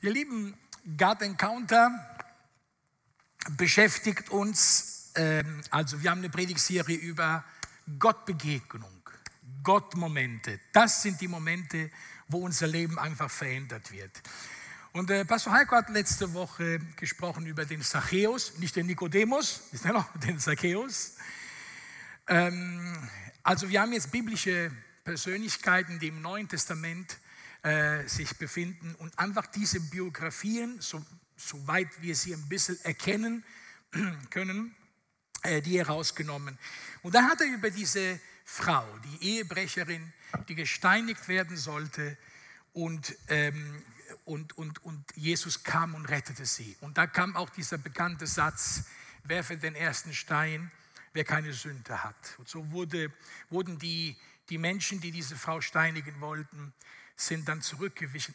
Ihr Lieben, God Encounter beschäftigt uns, also wir haben eine Predigtserie über Gottbegegnung, Gottmomente. Das sind die Momente, wo unser Leben einfach verändert wird. Und Pastor Heiko hat letzte Woche gesprochen über den Zacchaeus, nicht den Nikodemus, ist er noch, den Zacchaeus. Also wir haben jetzt biblische Persönlichkeiten, die im Neuen Testament sich befinden und einfach diese Biografien, soweit wir sie ein bisschen erkennen können, die herausgenommen. Und dann hat er über diese Frau, die Ehebrecherin, die gesteinigt werden sollte und Jesus kam und rettete sie. Und da kam auch dieser bekannte Satz, werfe den ersten Stein, wer keine Sünde hat. Und so wurden die Menschen, die diese Frau steinigen wollten, sind dann zurückgewichen.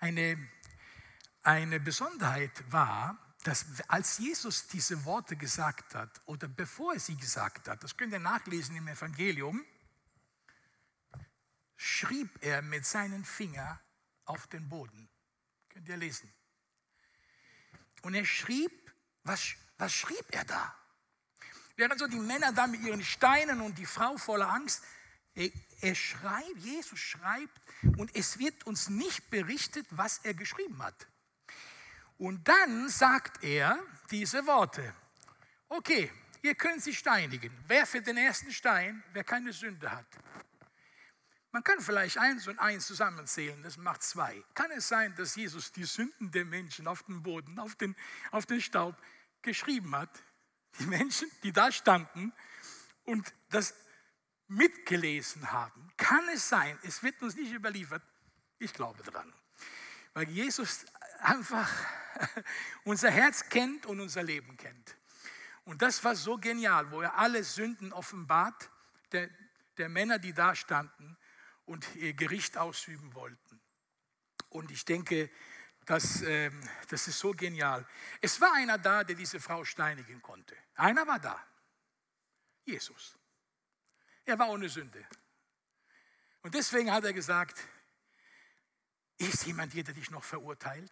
Eine Besonderheit war, dass als Jesus diese Worte gesagt hat, oder bevor er sie gesagt hat, das könnt ihr nachlesen im Evangelium, schrieb er mit seinen Fingern auf den Boden. Könnt ihr lesen. Und er schrieb, was schrieb er da? Während so die Männer da mit ihren Steinen und die Frau voller Angst, Jesus schreibt, und es wird uns nicht berichtet, was er geschrieben hat. Und dann sagt er diese Worte. Okay, ihr könnt sie steinigen. Werfe den ersten Stein, wer keine Sünde hat. Man kann vielleicht 1 und 1 zusammenzählen, das macht 2. Kann es sein, dass Jesus die Sünden der Menschen auf den Boden, auf den Staub geschrieben hat? Die Menschen, die da standen und das mitgelesen haben. Kann es sein, es wird uns nicht überliefert? Ich glaube dran. Weil Jesus einfach unser Herz kennt und unser Leben kennt. Und das war so genial, wo er alle Sünden offenbart, der Männer, die da standen und ihr Gericht ausüben wollten. Und ich denke, das ist so genial. Es war einer da, der diese Frau steinigen konnte. Einer war da. Jesus. Er war ohne Sünde. Und deswegen hat er gesagt, ist jemand hier, der dich noch verurteilt?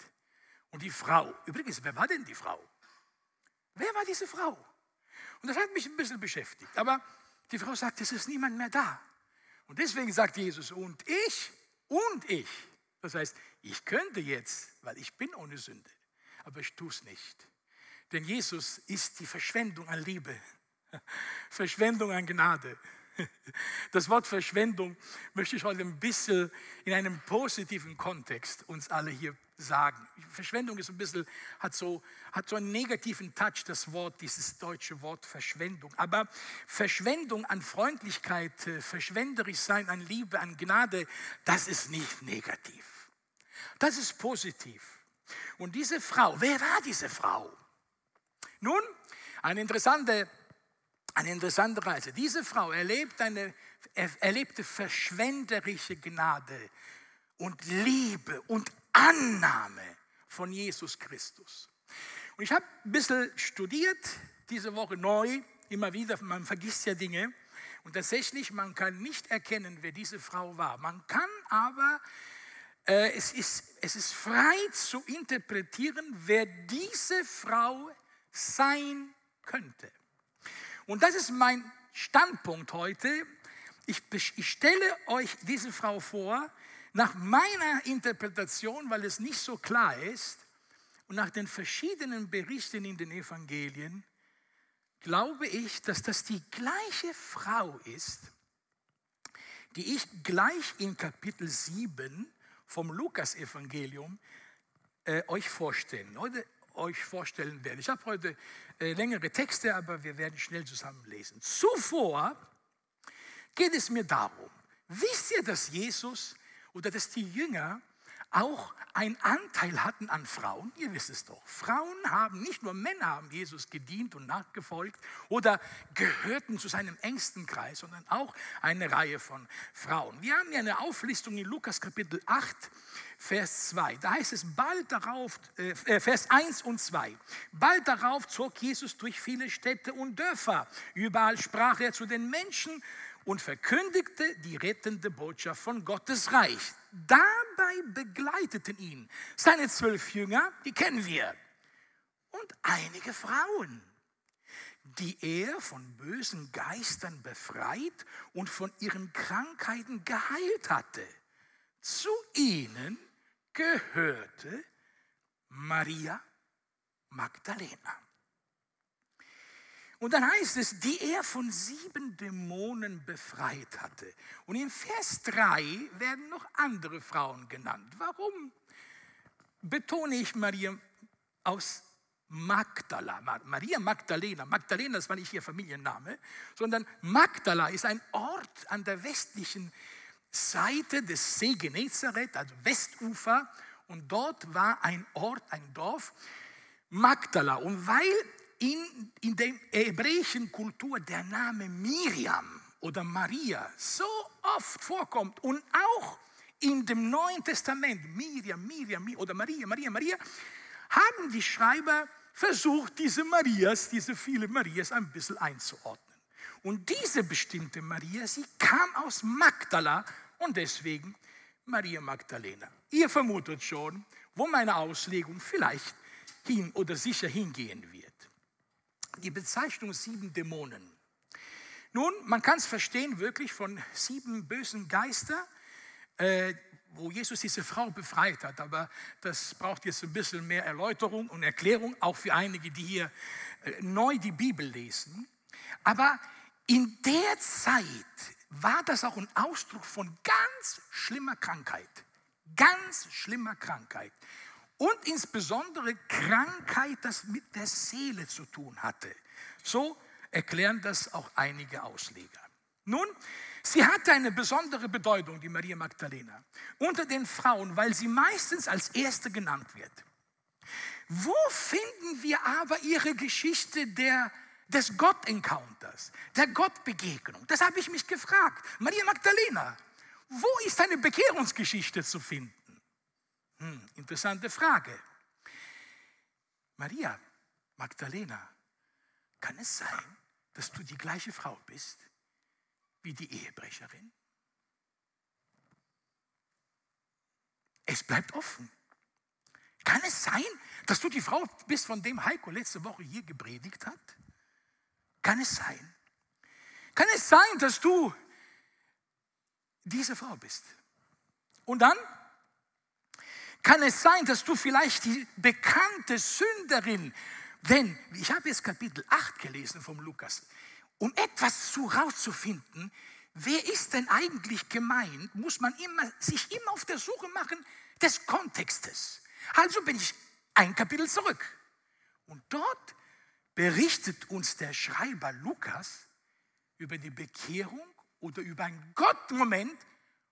Und die Frau, übrigens, wer war denn die Frau? Wer war diese Frau? Und das hat mich ein bisschen beschäftigt. Aber die Frau sagt, es ist niemand mehr da. Und deswegen sagt Jesus, und ich. Das heißt, ich könnte jetzt, weil ich bin ohne Sünde, aber ich tue es nicht. Denn Jesus ist die Verschwendung an Liebe. Verschwendung an Gnade. Das Wort Verschwendung möchte ich heute ein bisschen in einem positiven Kontext uns alle hier sagen. Verschwendung ist ein bisschen, hat so einen negativen Touch, das Wort, dieses deutsche Wort Verschwendung. Aber Verschwendung an Freundlichkeit, verschwenderisch sein an Liebe, an Gnade, das ist nicht negativ. Das ist positiv. Und diese Frau, wer war diese Frau? Nun, eine interessante Reise. Diese Frau erlebte verschwenderische Gnade und Liebe und Annahme von Jesus Christus. Und ich habe ein bisschen studiert, diese Woche neu, immer wieder, man vergisst ja Dinge. Und tatsächlich, man kann nicht erkennen, wer diese Frau war. Man kann aber, es ist frei zu interpretieren, wer diese Frau sein könnte. Und das ist mein Standpunkt heute. Ich stelle euch diese Frau vor, nach meiner Interpretation, weil es nicht so klar ist, und nach den verschiedenen Berichten in den Evangelien, glaube ich, dass das die gleiche Frau ist, die ich gleich in Kapitel 7 vom Lukas-Evangelium euch vorstellen werde. Ich habe heute längere Texte, aber wir werden schnell zusammenlesen. Zuvor geht es mir darum, wisst ihr, dass Jesus oder dass die Jünger auch einen Anteil hatten an Frauen? Ihr wisst es doch. Frauen haben, nicht nur Männer haben Jesus gedient und nachgefolgt oder gehörten zu seinem engsten Kreis, sondern auch eine Reihe von Frauen. Wir haben ja eine Auflistung in Lukas Kapitel 8, Vers 2. Da heißt es bald darauf, Vers 1 und 2. Bald darauf zog Jesus durch viele Städte und Dörfer. Überall sprach er zu den Menschen und verkündigte die rettende Botschaft von Gottes Reich. Dabei begleiteten ihn seine 12 Jünger, die kennen wir, und einige Frauen, die er von bösen Geistern befreit und von ihren Krankheiten geheilt hatte. Zu ihnen gehörte Maria Magdalena. Und dann heißt es, die er von 7 Dämonen befreit hatte. Und in Vers 3 werden noch andere Frauen genannt. Warum betone ich Maria aus Magdala? Maria Magdalena. Magdalena, das war nicht ihr Familienname, sondern Magdala ist ein Ort an der westlichen Seite des See Genezareth, also Westufer. Und dort war ein Ort, ein Dorf, Magdala. Und weil in der hebräischen Kultur der Name Miriam oder Maria so oft vorkommt und auch in dem Neuen Testament Miriam oder Maria, haben die Schreiber versucht, diese vielen Marias ein bisschen einzuordnen. Und diese bestimmte Maria, sie kam aus Magdala und deswegen Maria Magdalena. Ihr vermutet schon, wo meine Auslegung vielleicht hin oder sicher hingehen wird. Die Bezeichnung 7 Dämonen. Nun, man kann es verstehen, wirklich von 7 bösen Geister, wo Jesus diese Frau befreit hat. Aber das braucht jetzt ein bisschen mehr Erläuterung und Erklärung, auch für einige, die hier neu die Bibel lesen. Aber in der Zeit war das auch ein Ausdruck von ganz schlimmer Krankheit. Ganz schlimmer Krankheit. Und insbesondere Krankheit, das mit der Seele zu tun hatte. So erklären das auch einige Ausleger. Nun, sie hatte eine besondere Bedeutung, die Maria Magdalena, unter den Frauen, weil sie meistens als Erste genannt wird. Wo finden wir aber ihre Geschichte des Gott-Encounters, der Gottbegegnung? Das habe ich mich gefragt. Maria Magdalena, wo ist eine Bekehrungsgeschichte zu finden? Interessante Frage. Maria Magdalena, kann es sein, dass du die gleiche Frau bist wie die Ehebrecherin? Es bleibt offen. Kann es sein, dass du die Frau bist, von dem Heiko letzte Woche hier gepredigt hat? Kann es sein? Kann es sein, dass du diese Frau bist? Und dann? Kann es sein, dass du vielleicht die bekannte Sünderin, denn ich habe jetzt Kapitel 8 gelesen vom Lukas, um etwas herauszufinden, wer ist denn eigentlich gemeint, muss man sich immer auf der Suche machen des Kontextes. Also bin ich ein Kapitel zurück. Und dort berichtet uns der Schreiber Lukas über die Bekehrung oder über einen Gottmoment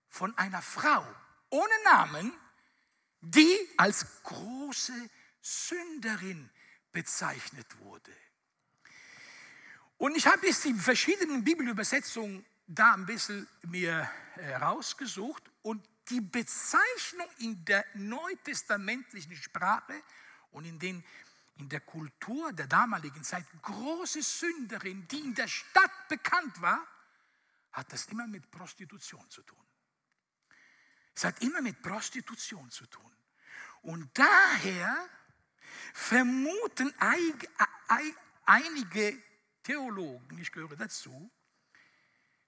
von einer Frau ohne Namen, die als große Sünderin bezeichnet wurde. Und ich habe jetzt die verschiedenen Bibelübersetzungen da ein bisschen mir rausgesucht. Und die Bezeichnung in der neutestamentlichen Sprache und in der Kultur der damaligen Zeit, große Sünderin, die in der Stadt bekannt war, hat das immer mit Prostitution zu tun. Es hat immer mit Prostitution zu tun. Und daher vermuten einige Theologen, ich gehöre dazu,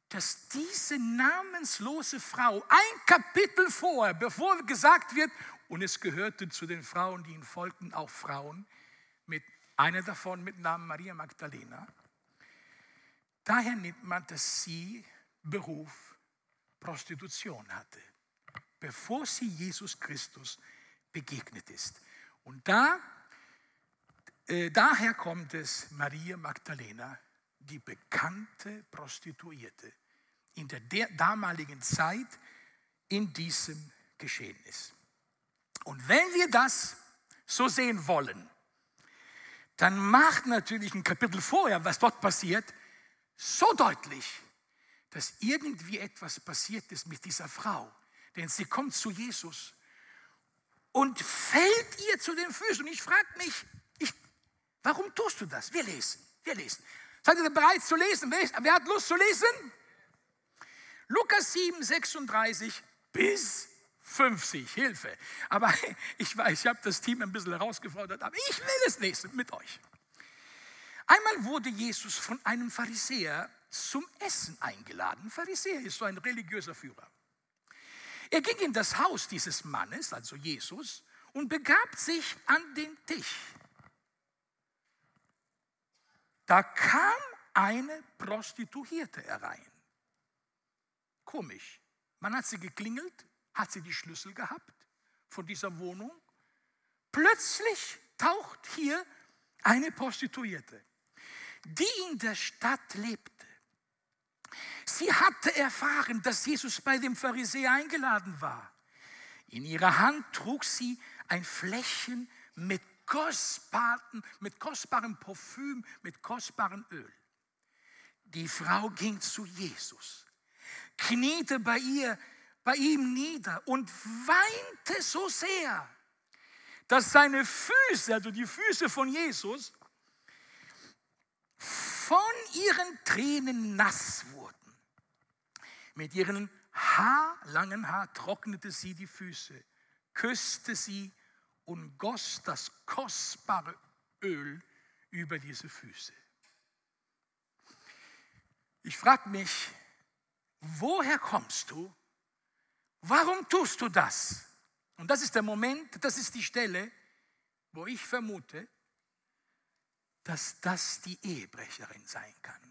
dass diese namenslose Frau ein Kapitel vorher, bevor gesagt wird, und es gehörte zu den Frauen, die ihn folgten, auch Frauen, eine davon mit Namen Maria Magdalena, daher nimmt man, dass sie Beruf Prostitution hatte, bevor sie Jesus Christus begegnet ist. Und daher kommt es Maria Magdalena, die bekannte Prostituierte in der damaligen Zeit in diesem Geschehen ist. Und wenn wir das so sehen wollen, dann macht natürlich ein Kapitel vorher, was dort passiert, so deutlich, dass irgendwie etwas passiert ist mit dieser Frau. Denn sie kommt zu Jesus und fällt ihr zu den Füßen. Und ich frage mich, warum tust du das? Wir lesen. Seid ihr bereit zu lesen? Wer hat Lust zu lesen? Lukas 7, 36 bis 50. Hilfe. Aber ich weiß, ich habe das Team ein bisschen herausgefordert, aber ich will es nicht mit euch. Einmal wurde Jesus von einem Pharisäer zum Essen eingeladen. Ein Pharisäer ist so ein religiöser Führer. Er ging in das Haus dieses Mannes, also Jesus, und begab sich an den Tisch. Da kam eine Prostituierte herein. Komisch. Man hat sie geklingelt, hat sie die Schlüssel gehabt von dieser Wohnung. Plötzlich taucht hier eine Prostituierte, die in der Stadt lebte. Sie hatte erfahren, dass Jesus bei dem Pharisäer eingeladen war. In ihrer Hand trug sie ein Fläschchen mit kostbarem Parfüm, mit kostbarem Öl. Die Frau ging zu Jesus, kniete bei ihm nieder und weinte so sehr, dass seine Füße, also die Füße von Jesus, von ihren Tränen nass wurden. Mit ihren langen Haar trocknete sie die Füße, küsste sie und goss das kostbare Öl über diese Füße. Ich frage mich, woher kommst du? Warum tust du das? Und das ist der Moment, das ist die Stelle, wo ich vermute, dass das die Ehebrecherin sein kann.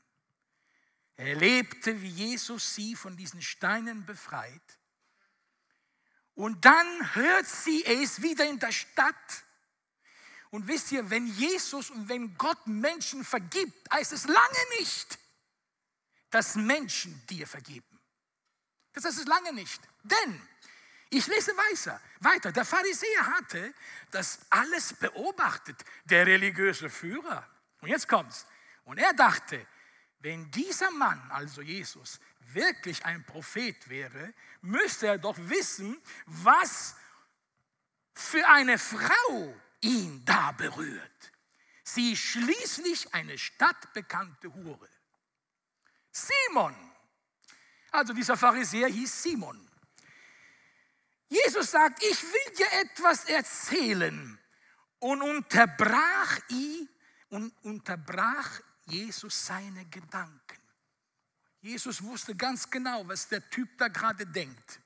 Er erlebte, wie Jesus sie von diesen Steinen befreit. Und dann hört sie es wieder in der Stadt. Und wisst ihr, wenn Jesus und wenn Gott Menschen vergibt, heißt es lange nicht, dass Menschen dir vergeben. Das heißt es lange nicht. Denn, ich lese weiter, der Pharisäer hatte das alles beobachtet, der religiöse Führer. Und jetzt kommt's. Und er dachte, wenn dieser Mann, also Jesus, wirklich ein Prophet wäre, müsste er doch wissen, was für eine Frau ihn da berührt. Sie ist schließlich eine stadtbekannte Hure. Simon, also dieser Pharisäer hieß Simon. Jesus sagt, ich will dir etwas erzählen, und unterbrach Jesus seine Gedanken. Jesus wusste ganz genau, was der Typ da gerade denkt.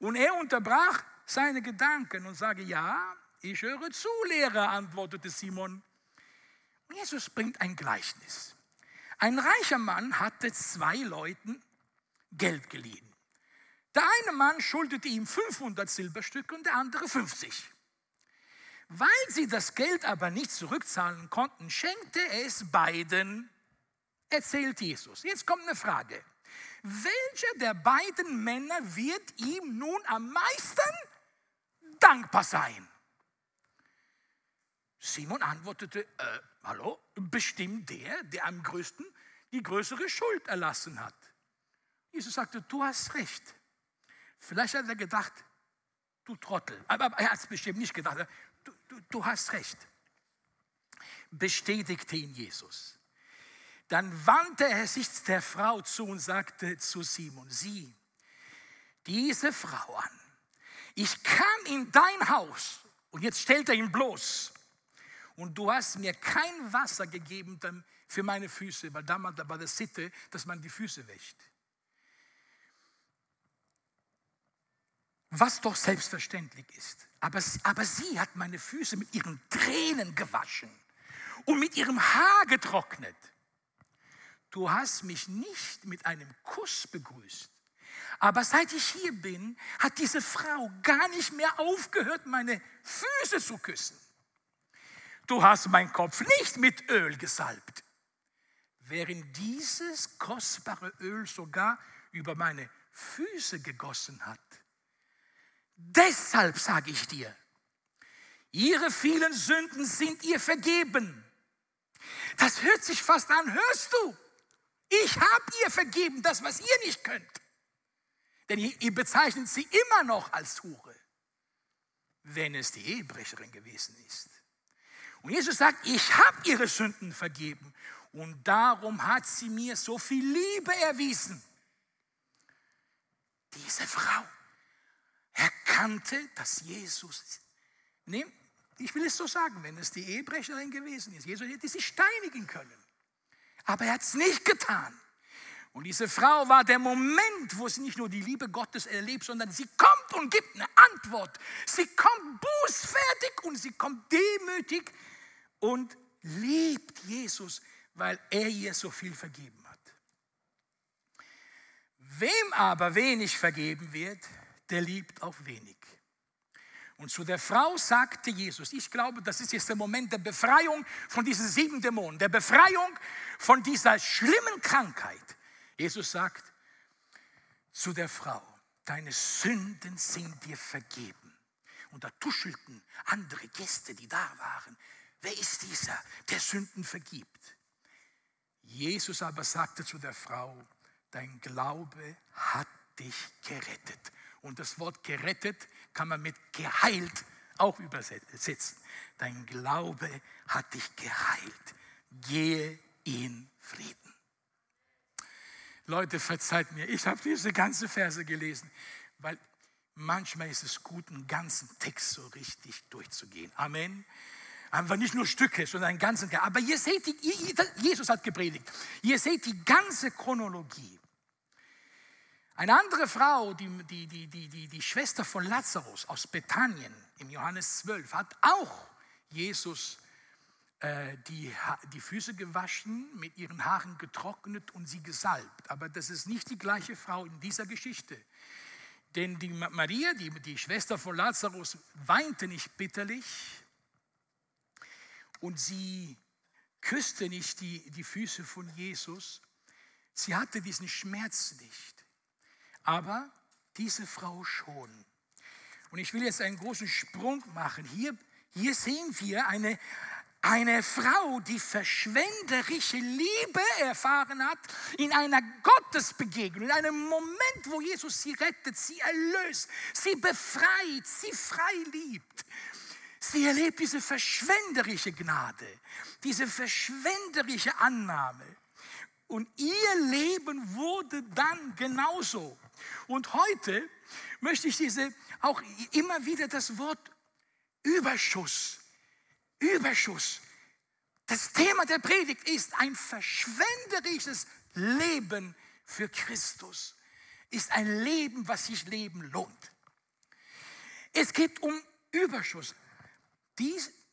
Und er unterbrach seine Gedanken und sagte, ja, ich höre zu, Lehrer, antwortete Simon. Und Jesus bringt ein Gleichnis. Ein reicher Mann hatte zwei Leuten Geld geliehen. Der eine Mann schuldete ihm 500 Silberstücke und der andere 50. Weil sie das Geld aber nicht zurückzahlen konnten, schenkte er es beiden, erzählt Jesus. Jetzt kommt eine Frage. Welcher der beiden Männer wird ihm nun am meisten dankbar sein? Simon antwortete, hallo, bestimmt der am größten die größere Schuld erlassen hat. Jesus sagte, du hast recht. Vielleicht hat er gedacht, du Trottel. Aber er hat es bestimmt nicht gedacht. Du hast recht, bestätigte ihn Jesus. Dann wandte er sich der Frau zu und sagte zu Simon, sieh diese Frau an. Ich kam in dein Haus und jetzt stellt er ihn bloß. Und du hast mir kein Wasser gegeben für meine Füße, weil damals war das Sitte, dass man die Füße wäscht. Was doch selbstverständlich ist. Aber sie hat meine Füße mit ihren Tränen gewaschen und mit ihrem Haar getrocknet. Du hast mich nicht mit einem Kuss begrüßt. Aber seit ich hier bin, hat diese Frau gar nicht mehr aufgehört, meine Füße zu küssen. Du hast meinen Kopf nicht mit Öl gesalbt, während dieses kostbare Öl sogar über meine Füße gegossen hat. Deshalb sage ich dir, ihre vielen Sünden sind ihr vergeben. Das hört sich fast an, hörst du? Ich habe ihr vergeben, das, was ihr nicht könnt. Denn ihr bezeichnet sie immer noch als Hure, wenn es die Ehebrecherin gewesen ist. Und Jesus sagt, ich habe ihre Sünden vergeben und darum hat sie mir so viel Liebe erwiesen. Diese Frau erkannte, dass Jesus ist. Nee, ich will es so sagen, wenn es die Ehebrecherin gewesen ist. Jesus hätte sie steinigen können. Aber er hat es nicht getan. Und diese Frau war der Moment, wo sie nicht nur die Liebe Gottes erlebt, sondern sie kommt und gibt eine Antwort. Sie kommt bußfertig und sie kommt demütig und liebt Jesus, weil er ihr so viel vergeben hat. Wem aber wenig vergeben wird, der liebt auch wenig. Und zu der Frau sagte Jesus, ich glaube, das ist jetzt der Moment der Befreiung von diesen 7 Dämonen, der Befreiung von dieser schlimmen Krankheit. Jesus sagt zu der Frau, deine Sünden sind dir vergeben. Und da tuschelten andere Gäste, die da waren. Wer ist dieser, der Sünden vergibt? Jesus aber sagte zu der Frau, dein Glaube hat dich gerettet. Und das Wort gerettet kann man mit geheilt auch übersetzen. Dein Glaube hat dich geheilt. Gehe in Frieden. Leute, verzeiht mir, ich habe diese ganze Verse gelesen, weil manchmal ist es gut, einen ganzen Text so richtig durchzugehen. Amen. Aber nicht nur Stücke, sondern einen ganzen Text. Aber ihr seht, Jesus hat gepredigt. Ihr seht die ganze Chronologie. Eine andere Frau, die Schwester von Lazarus aus Bethanien im Johannes 12, hat auch Jesus die Füße gewaschen, mit ihren Haaren getrocknet und sie gesalbt. Aber das ist nicht die gleiche Frau in dieser Geschichte. Denn die Maria, die Schwester von Lazarus, weinte nicht bitterlich und sie küsste nicht die Füße von Jesus. Sie hatte diesen Schmerz nicht. Aber diese Frau schon. Und ich will jetzt einen großen Sprung machen. Hier sehen wir eine Frau, die verschwenderische Liebe erfahren hat in einer Gottesbegegnung, in einem Moment, wo Jesus sie rettet, sie erlöst, sie befreit, sie frei liebt. Sie erlebt diese verschwenderische Gnade, diese verschwenderische Annahme. Und ihr Leben wurde dann genauso. Und heute möchte ich auch immer wieder das Wort Überschuss. Das Thema der Predigt ist ein verschwenderisches Leben für Christus. Ist ein Leben, was sich leben lohnt. Es geht um Überschuss.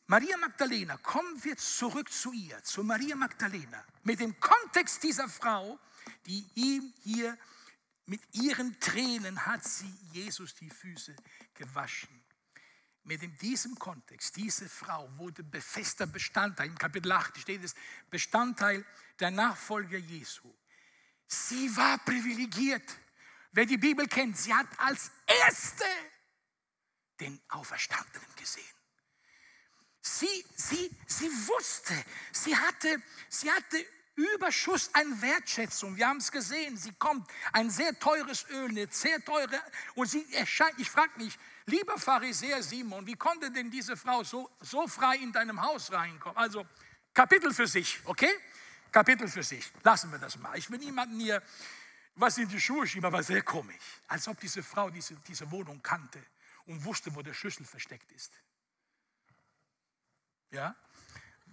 Maria Magdalena, kommen wir zurück zu ihr, zu Maria Magdalena, mit dem Kontext dieser Frau, die ihm hier mit ihren Tränen hat sie Jesus die Füße gewaschen. Mit diesem Kontext, diese Frau wurde fester Bestandteil, im Kapitel 8 steht es, Bestandteil der Nachfolger Jesu. Sie war privilegiert. Wer die Bibel kennt, sie hat als Erste den Auferstandenen gesehen. Sie wusste, sie hatte Überschuss an Wertschätzung. Wir haben es gesehen, sie kommt, ein sehr teures Öl, eine sehr teure, und sie erscheint, ich frage mich, lieber Pharisäer Simon, wie konnte denn diese Frau so frei in deinem Haus reinkommen? Also, Kapitel für sich, okay? Kapitel für sich, lassen wir das mal. Ich will niemanden hier was in die Schuhe schieben, aber sehr komisch. Als ob diese Frau diese Wohnung kannte und wusste, wo der Schlüssel versteckt ist. Ja?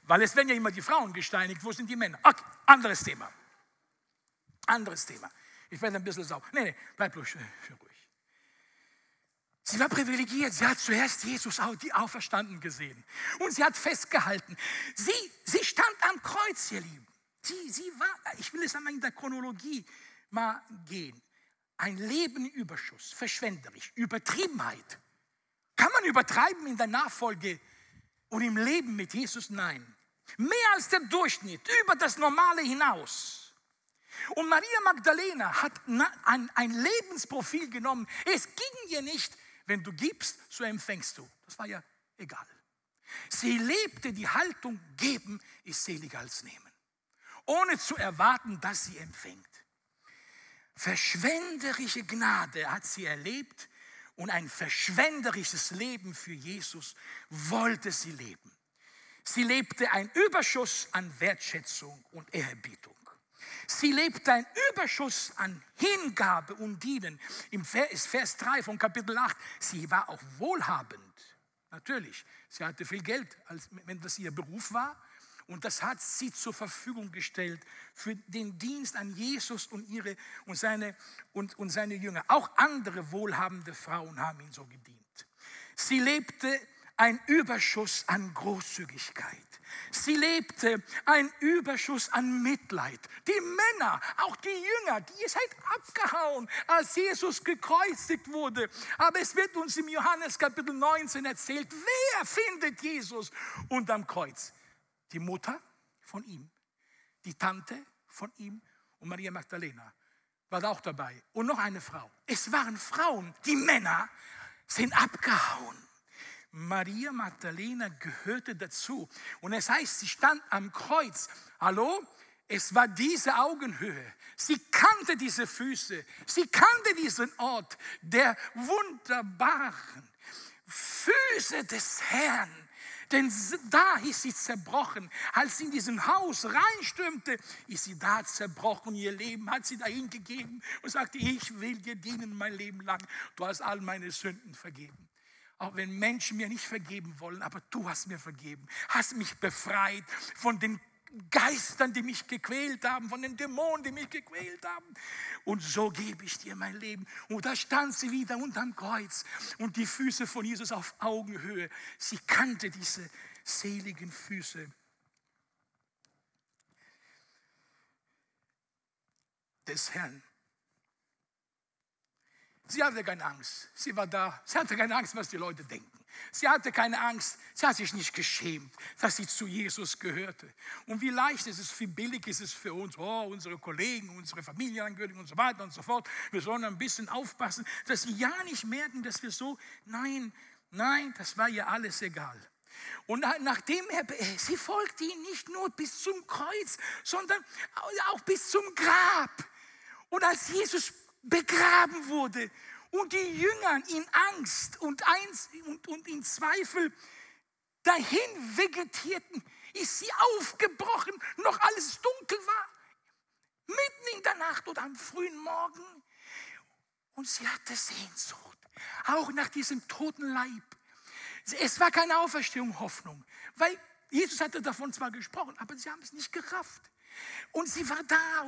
Weil es werden ja immer die Frauen gesteinigt, wo sind die Männer? Okay, anderes Thema. Ich werde ein bisschen sauer. Nee, bleib bloß schön ruhig. Sie war privilegiert, sie hat zuerst Jesus auch die Auferstanden gesehen. Und sie hat festgehalten. Sie stand am Kreuz, ihr Lieben. Sie war, ich will es einmal in der Chronologie mal gehen. Ein Leben im Überschuss, verschwenderisch, Übertriebenheit. Kann man übertreiben in der Nachfolge? Und im Leben mit Jesus, nein. Mehr als der Durchschnitt, über das Normale hinaus. Und Maria Magdalena hat ein Lebensprofil genommen. Es ging ihr nicht, wenn du gibst, so empfängst du. Das war ja egal. Sie lebte die Haltung, geben ist seliger als nehmen. Ohne zu erwarten, dass sie empfängt. Verschwenderische Gnade hat sie erlebt. Und ein verschwenderisches Leben für Jesus wollte sie leben. Sie lebte einen Überschuss an Wertschätzung und Ehrerbietung. Sie lebt ein Überschuss an Hingabe und Dienen. Im Vers 3 von Kapitel 8. Sie war auch wohlhabend. Natürlich, sie hatte viel Geld, als wenn das ihr Beruf war. Und das hat sie zur Verfügung gestellt für den Dienst an Jesus und seine Jünger. Auch andere wohlhabende Frauen haben ihn so gedient. Sie lebte ein Überschuss an Großzügigkeit. Sie lebte ein Überschuss an Mitleid. Die Männer, auch die Jünger, die seid abgehauen, als Jesus gekreuzigt wurde. Aber es wird uns im Johannes Kapitel 19 erzählt, wer findet Jesus unterm Kreuz? Die Mutter von ihm, die Tante von ihm und Maria Magdalena war da auch dabei. Und noch eine Frau. Es waren Frauen, die Männer sind abgehauen. Maria Magdalena gehörte dazu. Und es heißt, sie stand am Kreuz. Hallo? Es war diese Augenhöhe. Sie kannte diese Füße. Sie kannte diesen Ort der wunderbaren Füße des Herrn. Denn da ist sie zerbrochen. Als sie in diesen Haus reinstürmte, ist sie da zerbrochen. Ihr Leben hat sie dahin gegeben und sagte, ich will dir dienen mein Leben lang. Du hast all meine Sünden vergeben. Auch wenn Menschen mir nicht vergeben wollen, aber du hast mir vergeben. Hast mich befreit von den Geistern, die mich gequält haben, von den Dämonen, die mich gequält haben. Und so gebe ich dir mein Leben. Und da stand sie wieder unterm Kreuz und die Füße von Jesus auf Augenhöhe. Sie kannte diese seligen Füße des Herrn. Sie hatte keine Angst. Sie war da. Sie hatte keine Angst, was die Leute denken. Sie hatte keine Angst, sie hat sich nicht geschämt, dass sie zu Jesus gehörte. Und wie leicht ist es, wie billig ist es für uns, oh, unsere Kollegen, unsere Familienangehörigen und so weiter und so fort. Wir sollen ein bisschen aufpassen, dass sie ja nicht merken, dass wir so, nein, das war ihr alles egal. Und nachdem sie folgte ihm nicht nur bis zum Kreuz, sondern auch bis zum Grab. Und als Jesus begraben wurde, und die Jünger in Angst und in Zweifel dahin vegetierten, ist sie aufgebrochen, noch alles dunkel war, mitten in der Nacht oder am frühen Morgen. Und sie hatte Sehnsucht, auch nach diesem toten Leib. Es war keine Auferstehung Hoffnung, weil Jesus hatte davon zwar gesprochen, aber sie haben es nicht gerafft. Und sie war da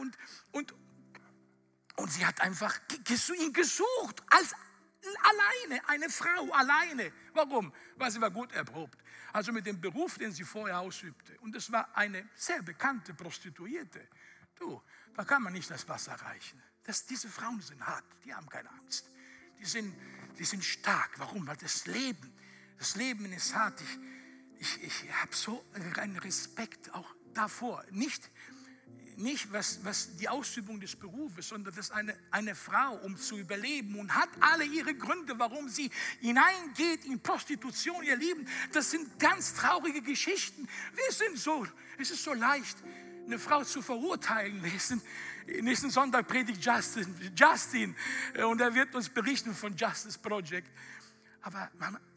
und sie hat einfach ihn gesucht, als alleine, eine Frau, alleine. Warum? Weil sie war gut erprobt. Also mit dem Beruf, den sie vorher ausübte. Und es war eine sehr bekannte Prostituierte. Du, da kann man nicht das Wasser reichen. Diese Frauen sind hart, die haben keine Angst. Die sind stark. Warum? Weil das Leben ist hart. Ich habe so einen Respekt auch davor. Nicht was die Ausübung des Berufes, sondern dass eine Frau, um zu überleben und hat alle ihre Gründe, warum sie hineingeht in Prostitution, ihr Lieben, das sind ganz traurige Geschichten. Es ist so leicht, eine Frau zu verurteilen. Nächsten Sonntag predigt Justin und er wird uns berichten von Justice Project. Aber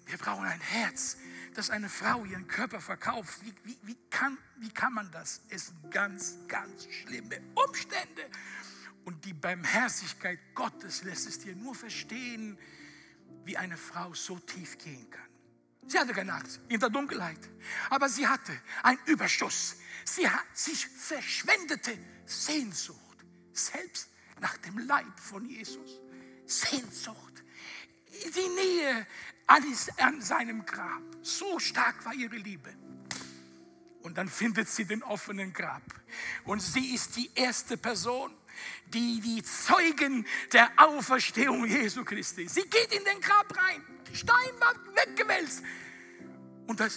wir brauchen ein Herz, dass eine Frau ihren Körper verkauft. Wie kann man das? Es sind ganz, ganz schlimme Umstände. Und die Barmherzigkeit Gottes lässt es dir nur verstehen, wie eine Frau so tief gehen kann. Sie hatte keine Angst in der Dunkelheit, aber sie hatte einen Überschuss. Sie hat sich verschwendete Sehnsucht, selbst nach dem Leib von Jesus. Sehnsucht. Die Nähe an seinem Grab. So stark war ihre Liebe. Und dann findet sie den offenen Grab. Und sie ist die erste Person, die Zeugen der Auferstehung Jesu Christi. Sie geht in den Grab rein. Der Stein war weggewälzt. Und da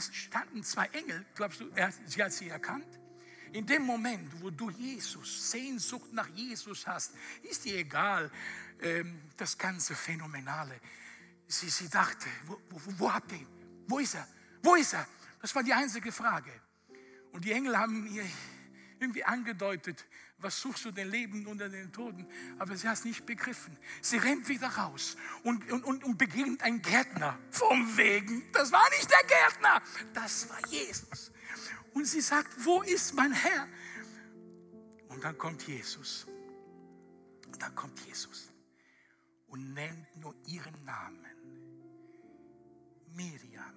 standen zwei Engel. Glaubst du, sie hat sie erkannt? In dem Moment, wo du Jesus, Sehnsucht nach Jesus hast, ist dir egal, das ganze Phänomenale. Sie dachte, wo habt ihr ihn? Wo ist er? Wo ist er? Das war die einzige Frage. Und die Engel haben ihr irgendwie angedeutet, was suchst du den Lebenden unter den Toten? Aber sie hat es nicht begriffen. Sie rennt wieder raus und begegnet einen Gärtner. Vom Wegen. Das war nicht der Gärtner. Das war Jesus. Und sie sagt, wo ist mein Herr? Und Und dann kommt Jesus. Und dann kommt Jesus und nennt nur ihren Namen. Miriam,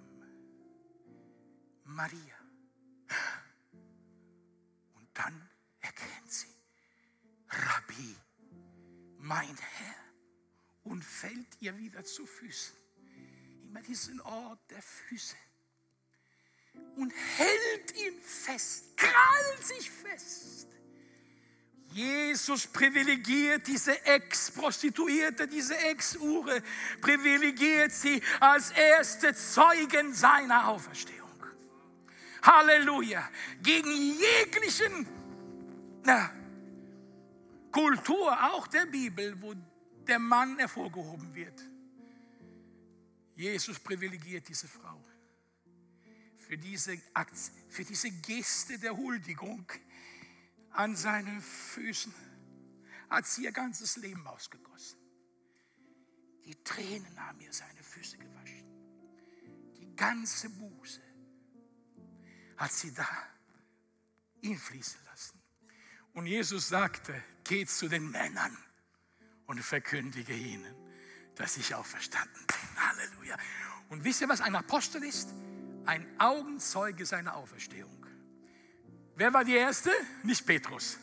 Maria. Und dann erkennt sie, Rabbi, mein Herr, und fällt ihr wieder zu Füßen. Immer diesen Ort der Füße. Und hält ihn fest, krallt sich fest. Jesus privilegiert diese Ex-Prostituierte, diese Ex-Hure, privilegiert sie als erste Zeugen seiner Auferstehung. Halleluja. Gegen jeglichen Kultur, auch der Bibel, wo der Mann hervorgehoben wird. Jesus privilegiert diese Frau für diese Geste der Huldigung an seinen Füßen, hat sie ihr ganzes Leben ausgegossen. Die Tränen haben ihr seine Füße gewaschen. Die ganze Buße hat sie da ihn fließen lassen. Und Jesus sagte, geht zu den Männern und verkündige ihnen, dass ich auferstanden bin. Halleluja. Und wisst ihr, was ein Apostel ist? Ein Augenzeuge seiner Auferstehung. Wer war die Erste? Nicht Petrus,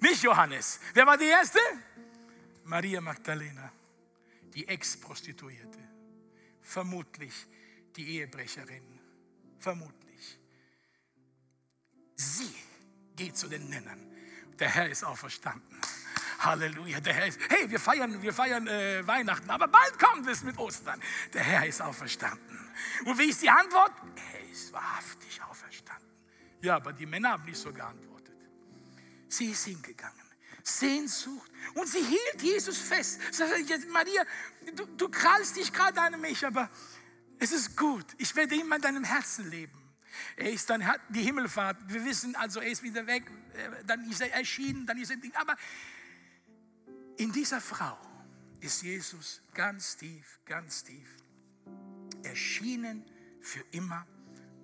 nicht Johannes. Wer war die Erste? Maria Magdalena, die Ex-Prostituierte. Vermutlich die Ehebrecherin. Vermutlich. Sie geht zu den Männern. Der Herr ist auferstanden. Halleluja. Der Herr ist, hey, wir feiern Weihnachten, aber bald kommt es mit Ostern. Der Herr ist auferstanden. Und wie ist die Antwort? Er ist wahrhaftig auferstanden. Ja, aber die Männer haben nicht so geantwortet. Sie ist hingegangen. Sehnsucht. Und sie hielt Jesus fest. Sagte, Maria, du krallst dich gerade an mich, aber es ist gut. Ich werde immer in deinem Herzen leben. Er ist dann die Himmelfahrt. Wir wissen also, er ist wieder weg. Dann ist er erschienen. Dann ist er. Aber in dieser Frau ist Jesus ganz tief erschienen für immer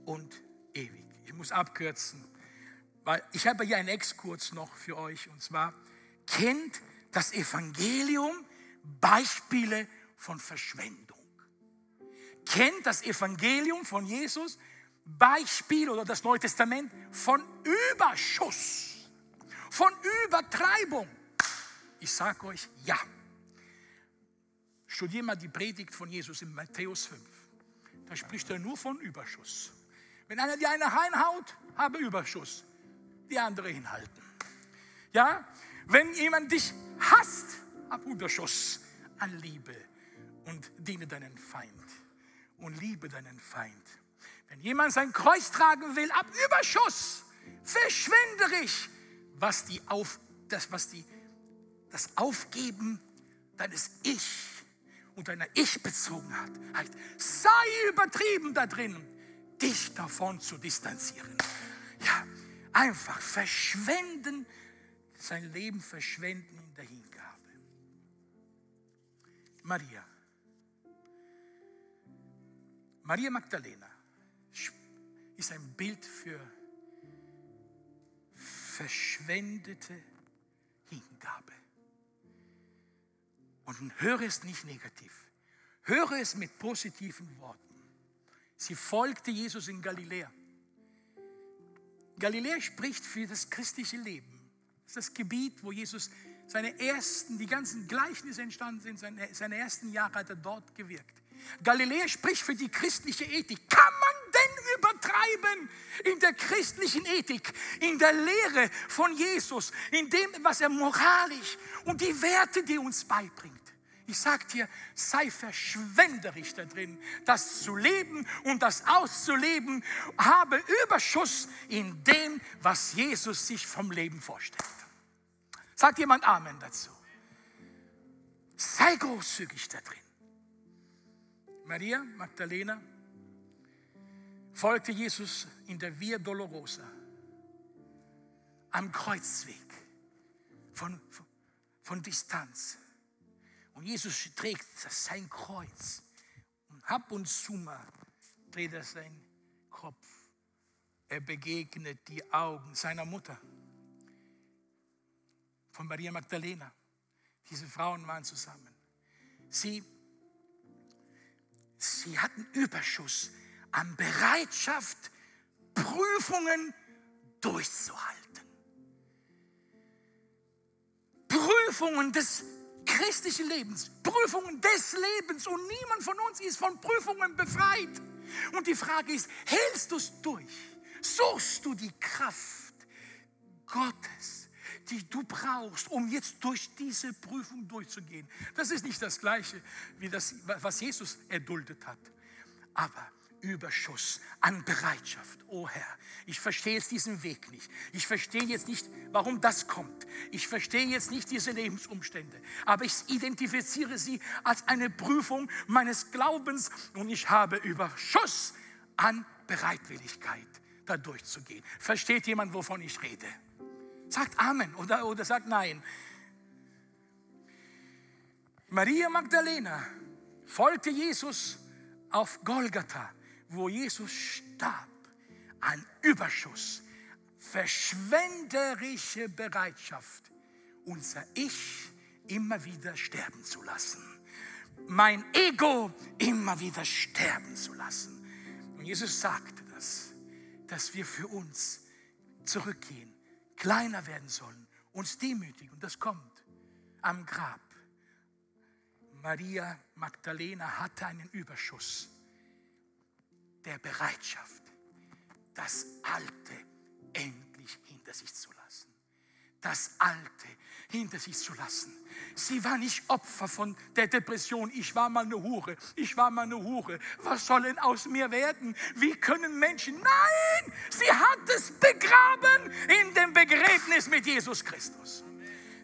und ewig. Ich muss abkürzen, weil ich habe hier einen Exkurs noch für euch. Und zwar kennt das Evangelium Beispiele von Verschwendung. Kennt das Evangelium von Jesus Beispiel oder das Neue Testament von Überschuss, von Übertreibung. Ich sage euch, ja. Studier mal die Predigt von Jesus in Matthäus 5. Da spricht er nur von Überschuss. Wenn einer die eine reinhaut, habe Überschuss. Die andere hinhalten. Ja? Wenn jemand dich hasst, hab Überschuss an Liebe und diene deinen Feind und liebe deinen Feind. Wenn jemand sein Kreuz tragen will, ab Überschuss, verschwenderisch, was das Aufgeben deines Ich und deiner Ich-Bezogenheit heißt, sei übertrieben da drin, dich davon zu distanzieren. Ja, einfach verschwenden, sein Leben verschwenden in der Hingabe. Maria Magdalena ist ein Bild für verschwendete Hingabe. Und höre es nicht negativ. Höre es mit positiven Worten. Sie folgte Jesus in Galiläa. Galiläa spricht für das christliche Leben. Das ist das Gebiet, wo Jesus die ganzen Gleichnisse entstanden sind, seine ersten Jahre hat er dort gewirkt. Galiläa spricht für die christliche Ethik. Kann man denn übertreiben in der christlichen Ethik, in der Lehre von Jesus, in dem, was er moralisch und die Werte, die uns beibringt? Ich sage dir, sei verschwenderisch da drin, das zu leben und das auszuleben. Habe Überschuss in dem, was Jesus sich vom Leben vorstellt. Sagt jemand Amen dazu? Sei großzügig da drin. Maria Magdalena folgte Jesus in der Via Dolorosa, am Kreuzweg, von Distanz. Und Jesus trägt sein Kreuz. Und ab und zu mal dreht er seinen Kopf. Er begegnet die Augen seiner Mutter. von Maria Magdalena. Diese Frauen waren zusammen. Sie hatten Überschuss an Bereitschaft, Prüfungen durchzuhalten. Prüfungen des christlichen Lebens, Prüfungen des Lebens, und niemand von uns ist von Prüfungen befreit. Und die Frage ist, hältst du es durch? Suchst du die Kraft Gottes, die du brauchst, um jetzt durch diese Prüfung durchzugehen? Das ist nicht das Gleiche, wie das, was Jesus erduldet hat. Aber Überschuss an Bereitschaft. Oh Herr, ich verstehe jetzt diesen Weg nicht. Ich verstehe jetzt nicht, warum das kommt. Ich verstehe jetzt nicht diese Lebensumstände. Aber ich identifiziere sie als eine Prüfung meines Glaubens und ich habe Überschuss an Bereitwilligkeit, da durchzugehen. Versteht jemand, wovon ich rede? Sagt Amen oder sagt Nein. Maria Magdalena folgte Jesus auf Golgatha, wo Jesus starb, an Überschuss, verschwenderische Bereitschaft, unser Ich immer wieder sterben zu lassen, mein Ego immer wieder sterben zu lassen. Und Jesus sagte das, dass wir für uns zurückgehen, kleiner werden sollen, uns demütigen, und das kommt am Grab. Maria Magdalena hatte einen Überschuss der Bereitschaft, das Alte endlich hinter sich zu lassen. Das Alte hinter sich zu lassen. Sie war nicht Opfer von der Depression. Ich war mal eine Hure. Ich war mal eine Hure. Was soll denn aus mir werden? Wie können Menschen? Nein, sie hat es begraben in dem Begräbnis mit Jesus Christus.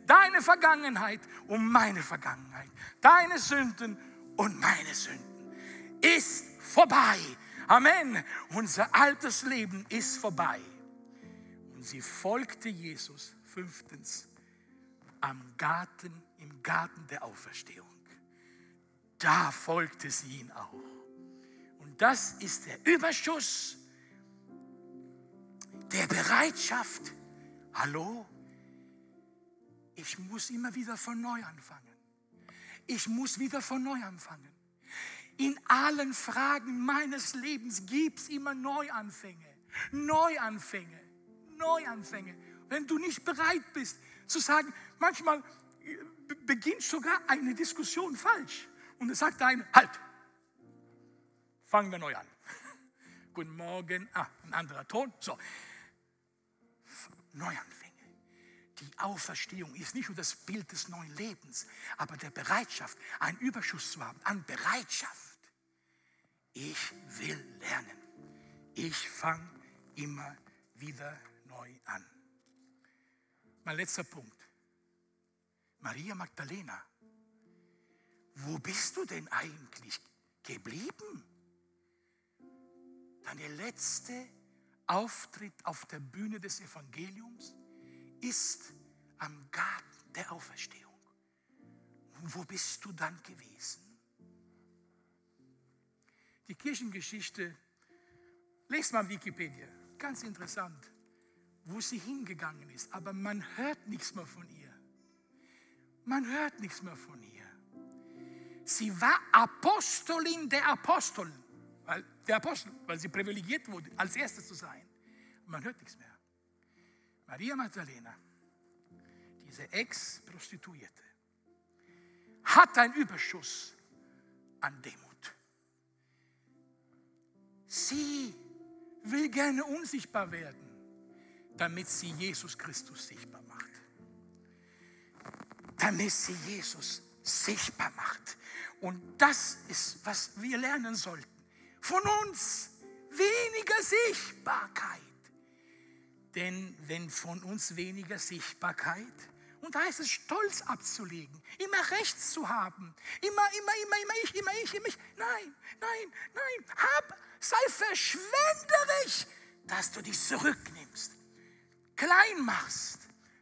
Deine Vergangenheit und meine Vergangenheit, deine Sünden und meine Sünden ist vorbei. Amen. Unser altes Leben ist vorbei. Und sie folgte Jesus, 5. im Garten der Auferstehung. Da folgte sie ihn auch. Und das ist der Überschuss der Bereitschaft. Hallo? Ich muss immer wieder von neu anfangen. Ich muss wieder von neu anfangen. In allen Fragen meines Lebens gibt es immer Neuanfänge. Neuanfänge. Neuanfänge. Wenn du nicht bereit bist zu sagen, manchmal beginnt sogar eine Diskussion falsch. Und dann sagt ein, halt, fangen wir neu an. Guten Morgen, ein anderer Ton. So, Neuanfänge. Die Auferstehung ist nicht nur das Bild des neuen Lebens, aber der Bereitschaft, einen Überschuss zu haben, an Bereitschaft. Ich will lernen. Ich fange immer wieder neu an. Mein letzter Punkt. Maria Magdalena, wo bist du denn eigentlich geblieben? Deine letzte Auftritt auf der Bühne des Evangeliums ist am Garten der Auferstehung. Und wo bist du dann gewesen? Die Kirchengeschichte, lest mal Wikipedia, ganz interessant, wo sie hingegangen ist, aber man hört nichts mehr von ihr. Man hört nichts mehr von ihr. Sie war Apostolin der Apostel, weil sie privilegiert wurde, als Erste zu sein. Man hört nichts mehr. Maria Magdalena, diese Ex-Prostituierte, hat einen Überschuss an Demut. Sie will gerne unsichtbar werden, damit sie Jesus Christus sichtbar macht. Damit sie Jesus sichtbar macht. Und das ist, was wir lernen sollten. Von uns weniger Sichtbarkeit. Denn wenn von uns weniger Sichtbarkeit, und da heißt es, Stolz abzulegen, immer Recht zu haben, immer ich. Nein, sei verschwenderisch, dass du dich zurücknimmst, klein machst.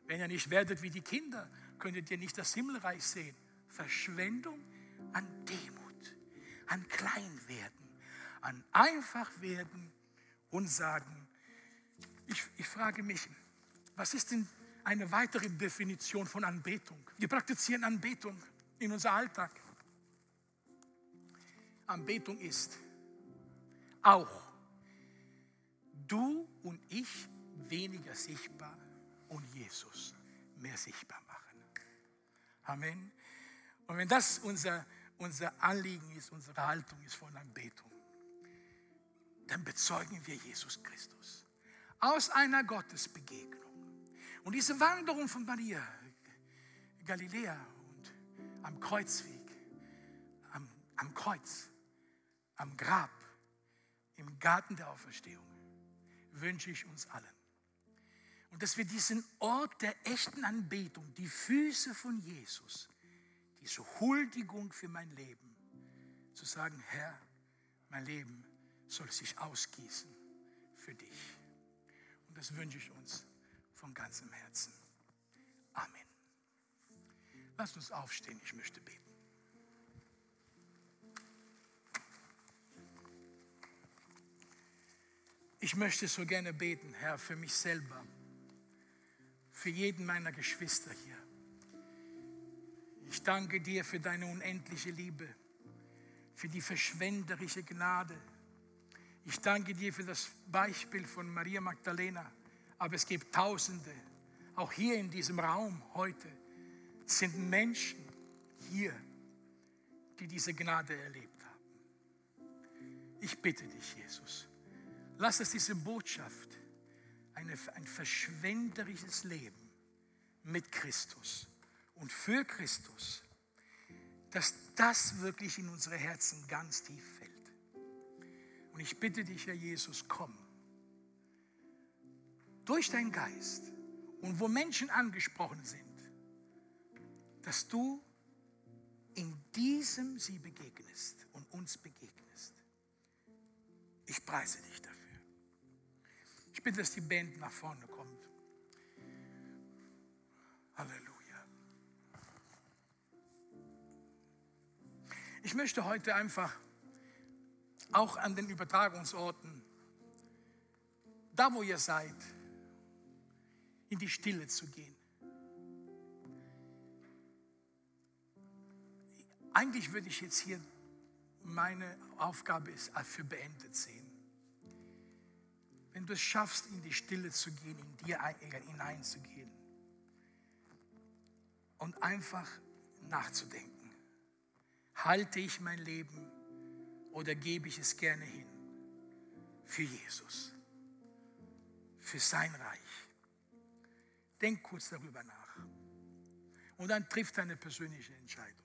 Wenn ihr nicht werdet wie die Kinder, könntet ihr nicht das Himmelreich sehen. Verschwendung an Demut, an Kleinwerden, an Einfachwerden und sagen, ich frage mich, was ist denn eine weitere Definition von Anbetung. Wir praktizieren Anbetung in unserem Alltag. Anbetung ist auch du und ich weniger sichtbar und Jesus mehr sichtbar machen. Amen. Und wenn das unser Anliegen ist, unsere Haltung ist von Anbetung, dann bezeugen wir Jesus Christus aus einer Gottesbegegnung. Und diese Wanderung von Maria, Galiläa und am Kreuzweg, am Kreuz, am Grab, im Garten der Auferstehung, wünsche ich uns allen. Und dass wir diesen Ort der echten Anbetung, die Füße von Jesus, diese Huldigung für mein Leben, zu sagen, Herr, mein Leben soll sich ausgießen für dich. Und das wünsche ich uns von ganzem Herzen. Amen. Lasst uns aufstehen, ich möchte beten. Ich möchte so gerne beten, Herr, für mich selber, für jeden meiner Geschwister hier. Ich danke dir für deine unendliche Liebe, für die verschwenderische Gnade. Ich danke dir für das Beispiel von Maria Magdalena. Aber es gibt Tausende, auch hier in diesem Raum heute, sind Menschen hier, die diese Gnade erlebt haben. Ich bitte dich, Jesus, lass es diese Botschaft, ein verschwenderisches Leben mit Christus und für Christus, dass das wirklich in unsere Herzen ganz tief fällt. Und ich bitte dich, Herr Jesus, komm durch deinen Geist und wo Menschen angesprochen sind, dass du in diesem sie begegnest und uns begegnest. Ich preise dich dafür. Ich bitte, dass die Band nach vorne kommt. Halleluja. Ich möchte heute einfach auch an den Übertragungsorten, da wo ihr seid, in die Stille zu gehen. Eigentlich würde ich jetzt hier, meine Aufgabe ist, für beendet sehen. Wenn du es schaffst, in die Stille zu gehen, in dir hineinzugehen und einfach nachzudenken, halte ich mein Leben oder gebe ich es gerne hin für Jesus, für sein Reich. Denk kurz darüber nach und dann trifft deine persönliche Entscheidung.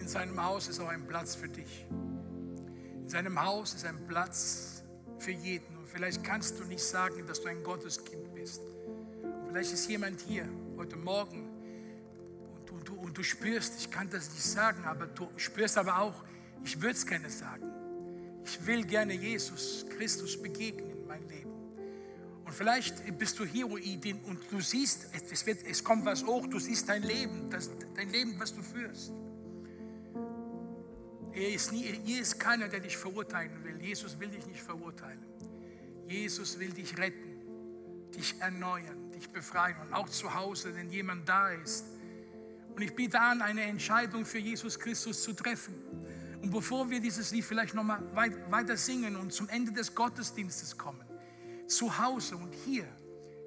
In seinem Haus ist auch ein Platz für dich. In seinem Haus ist ein Platz für jeden. Und vielleicht kannst du nicht sagen, dass du ein Gotteskind bist. Und vielleicht ist jemand hier heute Morgen und du spürst, ich kann das nicht sagen, aber du spürst aber auch, ich würde es gerne sagen. Ich will gerne Jesus Christus begegnen in meinem Leben. Und vielleicht bist du Heroin und du siehst, es kommt was hoch, du siehst dein Leben, was du führst. Er ist keiner, der dich verurteilen will. Jesus will dich nicht verurteilen. Jesus will dich retten, dich erneuern, dich befreien. Und auch zu Hause, wenn jemand da ist. Und ich biete an, eine Entscheidung für Jesus Christus zu treffen. Und bevor wir dieses Lied vielleicht nochmal weiter singen und zum Ende des Gottesdienstes kommen, zu Hause und hier,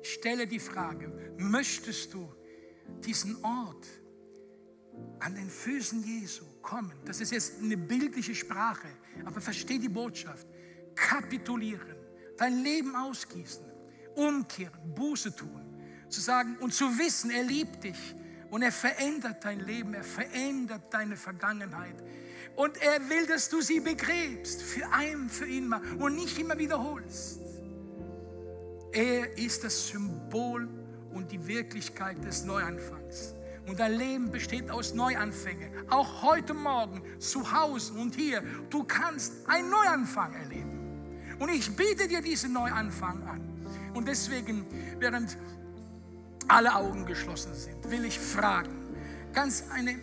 stelle die Frage, möchtest du diesen Ort an den Füßen Jesu kommen? Das ist jetzt eine bildliche Sprache, aber versteh die Botschaft. Kapitulieren, dein Leben ausgießen, umkehren, Buße tun, zu sagen und zu wissen, er liebt dich. Und er verändert dein Leben, er verändert deine Vergangenheit. Und er will, dass du sie begräbst, für ihn mal und nicht immer wiederholst. Er ist das Symbol und die Wirklichkeit des Neuanfangs. Und dein Leben besteht aus Neuanfängen. Auch heute Morgen, zu Hause und hier, du kannst einen Neuanfang erleben. Und ich biete dir diesen Neuanfang an. Und deswegen, während alle Augen geschlossen sind, will ich fragen, ein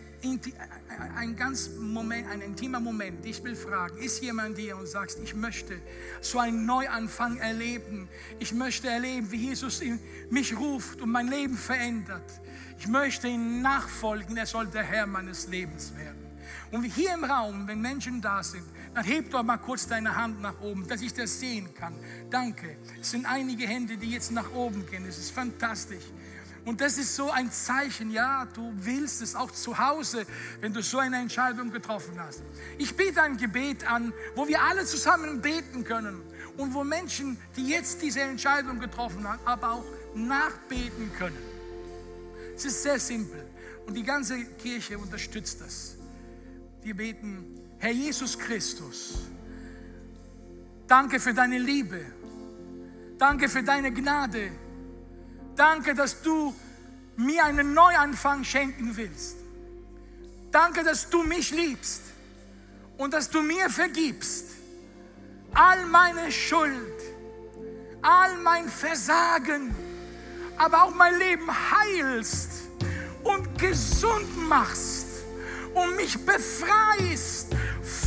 intimer Moment, ich will fragen, ist jemand hier und sagst, ich möchte so einen Neuanfang erleben, ich möchte erleben, wie Jesus mich ruft und mein Leben verändert, ich möchte ihm nachfolgen, er soll der Herr meines Lebens werden. Und hier im Raum, wenn Menschen da sind, dann heb doch mal kurz deine Hand nach oben, dass ich das sehen kann. Danke. Es sind einige Hände, die jetzt nach oben gehen. Es ist fantastisch. Und das ist so ein Zeichen, ja, du willst es auch zu Hause, wenn du so eine Entscheidung getroffen hast. Ich bete ein Gebet an, wo wir alle zusammen beten können und wo Menschen, die jetzt diese Entscheidung getroffen haben, aber auch nachbeten können. Es ist sehr simpel und die ganze Kirche unterstützt das. Wir beten, Herr Jesus Christus, danke für deine Liebe, danke für deine Gnade, danke, dass du mir einen Neuanfang schenken willst. Danke, dass du mich liebst und dass du mir vergibst all meine Schuld, all mein Versagen, aber auch mein Leben heilst und gesund machst. Und mich befreist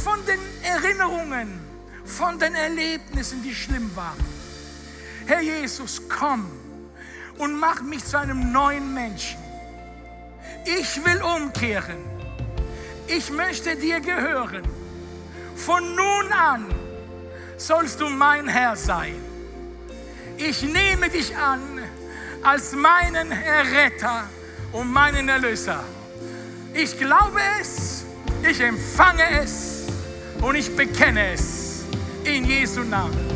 von den Erinnerungen, von den Erlebnissen, die schlimm waren. Herr Jesus, komm und mach mich zu einem neuen Menschen. Ich will umkehren. Ich möchte dir gehören. Von nun an sollst du mein Herr sein. Ich nehme dich an als meinen Erretter und meinen Erlöser. Ich glaube es, ich empfange es und ich bekenne es in Jesu Namen.